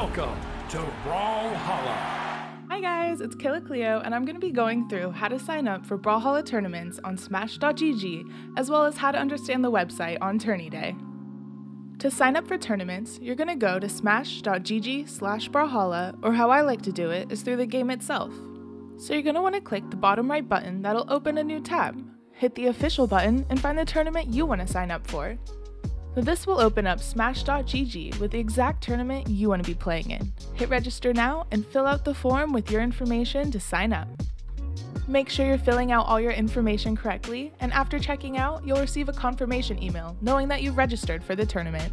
Welcome to Brawlhalla. Hi guys, it's KillaCleo, and I'm going to be going through how to sign up for Brawlhalla tournaments on Smash.gg, as well as how to understand the website on Tourney Day. To sign up for tournaments, you're going to go to Smash.gg/Brawlhalla, or how I like to do it is through the game itself. So you're going to want to click the bottom right button that'll open a new tab. Hit the official button and find the tournament you want to sign up for. So this will open up Smash.gg with the exact tournament you want to be playing in. Hit register now and fill out the form with your information to sign up. Make sure you're filling out all your information correctly, and after checking out, you'll receive a confirmation email knowing that you've registered for the tournament.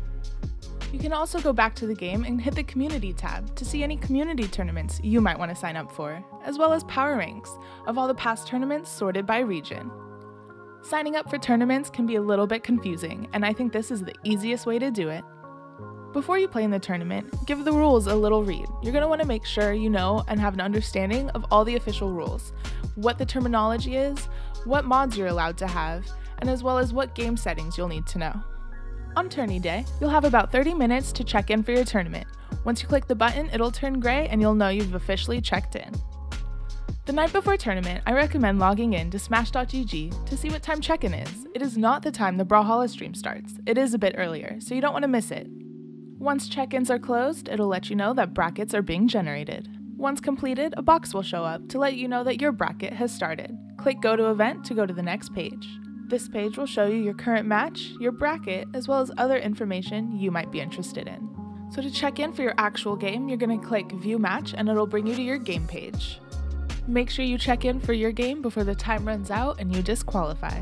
You can also go back to the game and hit the community tab to see any community tournaments you might want to sign up for, as well as power ranks of all the past tournaments sorted by region. Signing up for tournaments can be a little bit confusing, and I think this is the easiest way to do it. Before you play in the tournament, give the rules a little read. You're going to want to make sure you know and have an understanding of all the official rules, what the terminology is, what mods you're allowed to have, and as well as what game settings you'll need to know. On Tourney Day, you'll have about 30 minutes to check in for your tournament. Once you click the button, it'll turn gray and you'll know you've officially checked in. The night before tournament, I recommend logging in to Smash.gg to see what time check-in is. It is not the time the Brawlhalla stream starts. It is a bit earlier, so you don't want to miss it. Once check-ins are closed, it'll let you know that brackets are being generated. Once completed, a box will show up to let you know that your bracket has started. Click Go to Event to go to the next page. This page will show you your current match, your bracket, as well as other information you might be interested in. So to check in for your actual game, you're going to click View Match and it'll bring you to your game page. Make sure you check in for your game before the time runs out and you disqualify.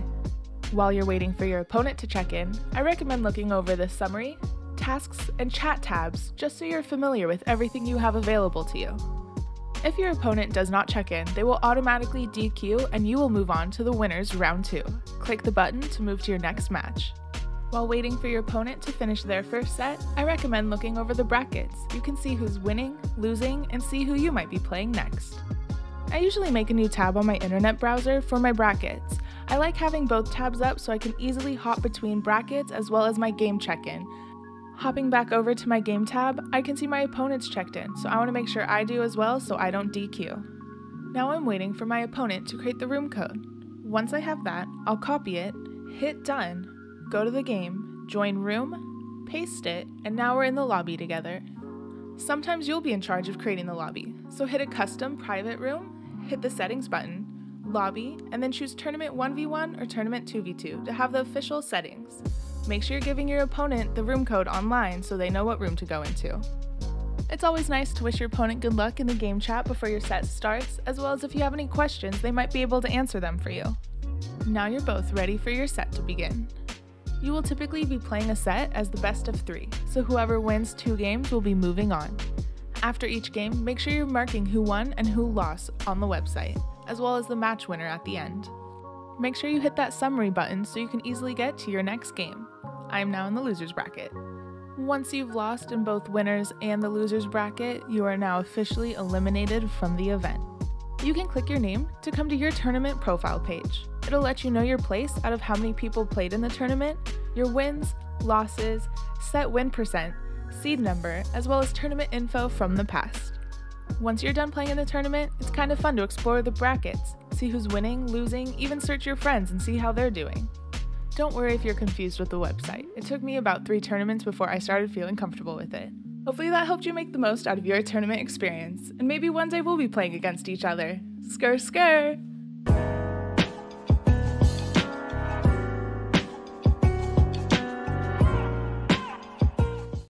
While you're waiting for your opponent to check in, I recommend looking over the summary, tasks, and chat tabs just so you're familiar with everything you have available to you. If your opponent does not check in, they will automatically DQ and you will move on to the winners round 2. Click the button to move to your next match. While waiting for your opponent to finish their first set, I recommend looking over the brackets. You can see who's winning, losing, and see who you might be playing next. I usually make a new tab on my internet browser for my brackets. I like having both tabs up so I can easily hop between brackets as well as my game check-in. Hopping back over to my game tab, I can see my opponent's checked in, so I want to make sure I do as well so I don't DQ. Now I'm waiting for my opponent to create the room code. Once I have that, I'll copy it, hit done, go to the game, join room, paste it, and now we're in the lobby together. Sometimes you'll be in charge of creating the lobby, so hit a custom private room, hit the settings button, lobby, and then choose tournament 1v1 or tournament 2v2 to have the official settings. Make sure you're giving your opponent the room code online so they know what room to go into. It's always nice to wish your opponent good luck in the game chat before your set starts, as well as if you have any questions, they might be able to answer them for you. Now you're both ready for your set to begin. You will typically be playing a set as the best of 3, so whoever wins 2 games will be moving on. After each game, make sure you're marking who won and who lost on the website, as well as the match winner at the end. Make sure you hit that summary button so you can easily get to your next game. I am now in the losers bracket. Once you've lost in both winners and the losers bracket, you are now officially eliminated from the event. You can click your name to come to your tournament profile page. It'll let you know your place out of how many people played in the tournament, your wins, losses, set win percent, seed number, as well as tournament info from the past. Once you're done playing in the tournament, it's kind of fun to explore the brackets, see who's winning, losing, even search your friends and see how they're doing. Don't worry if you're confused with the website. It took me about 3 tournaments before I started feeling comfortable with it. Hopefully that helped you make the most out of your tournament experience, and maybe one day we'll be playing against each other. Skrr skrr!